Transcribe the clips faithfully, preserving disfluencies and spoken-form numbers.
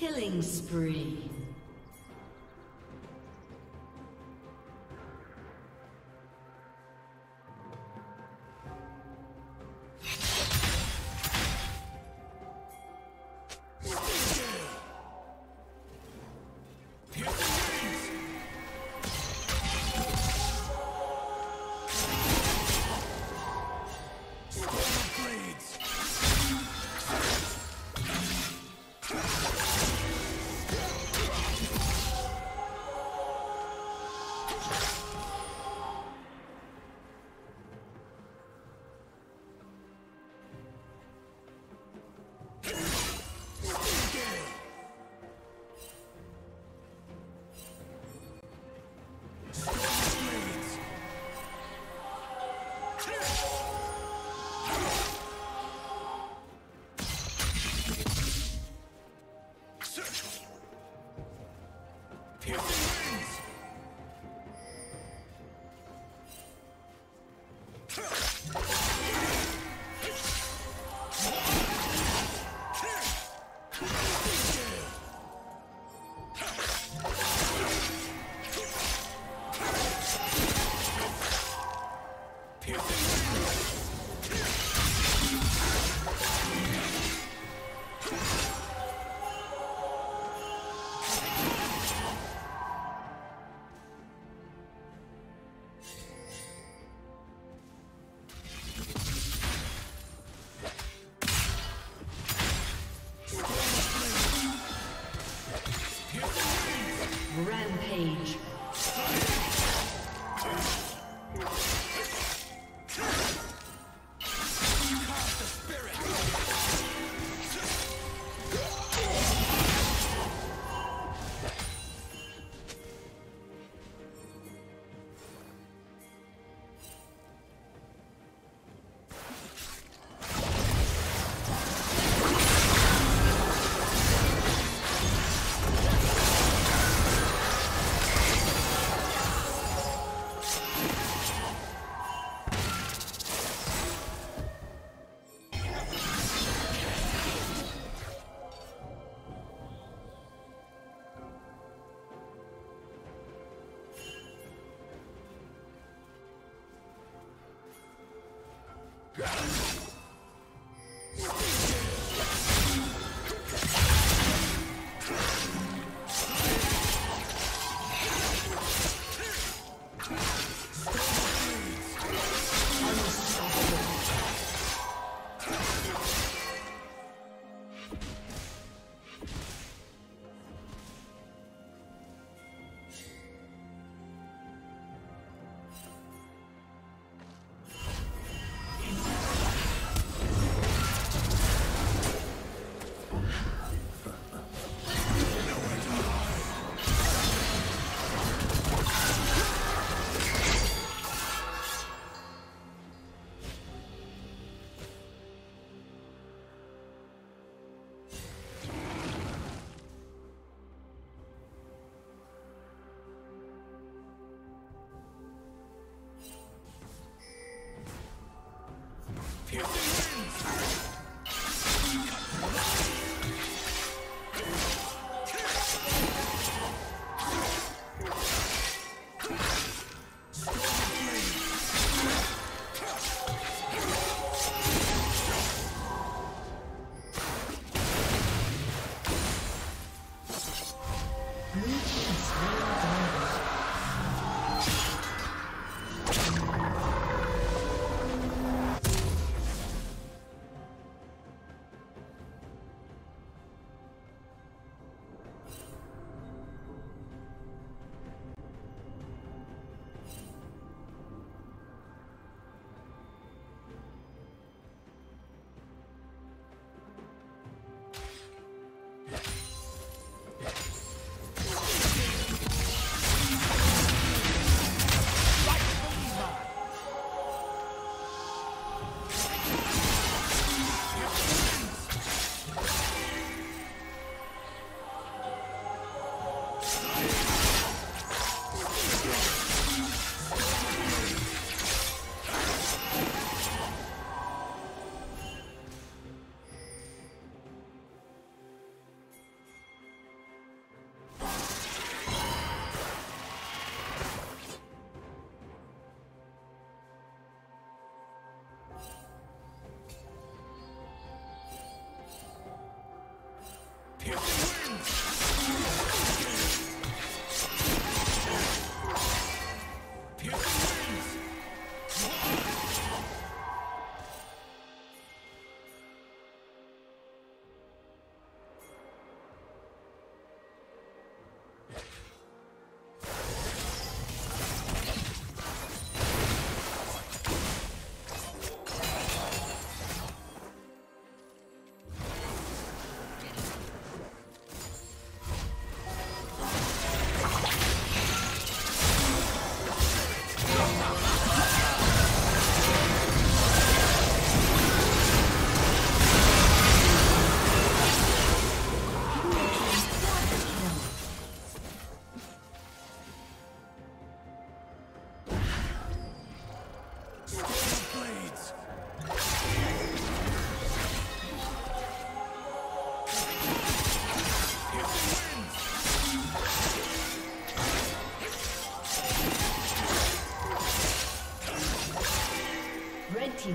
Killing spree. Rampage.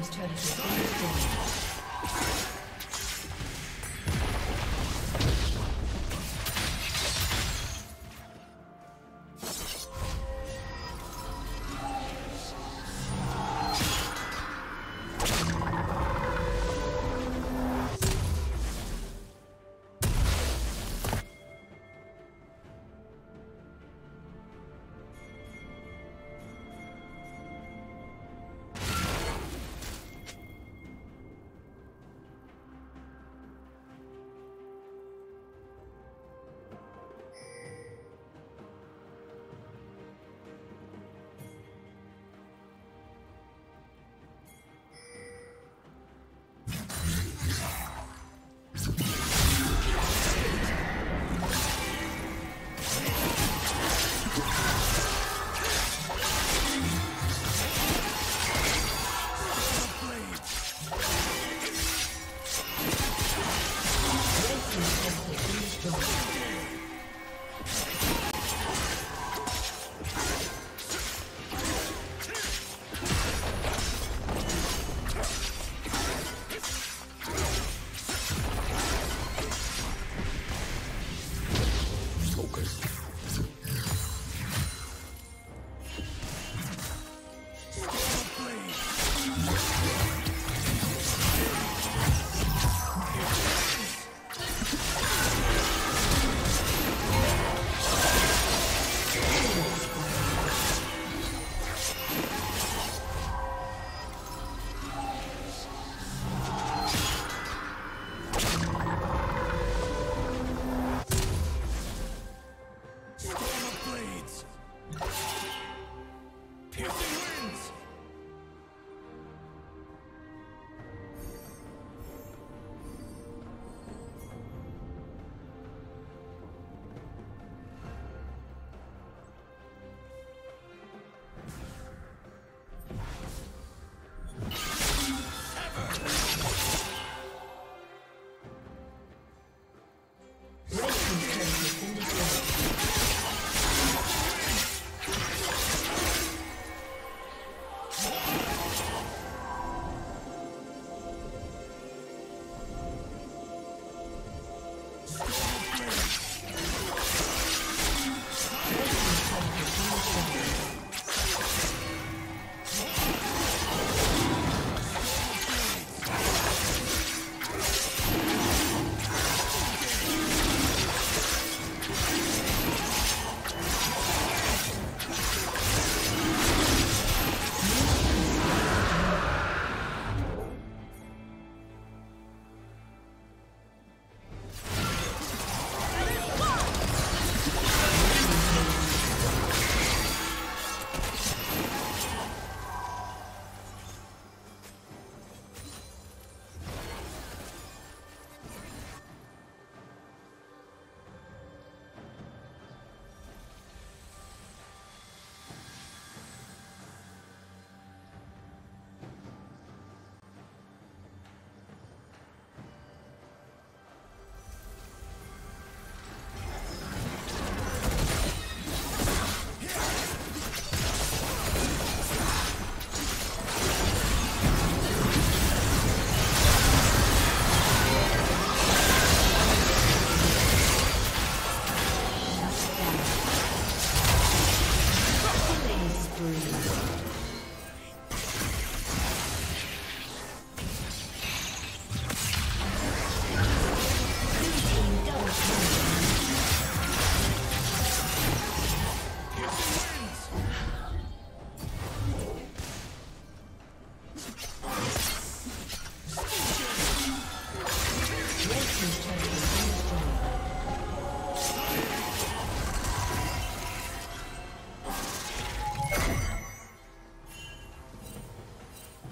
team's turret has been destroyed.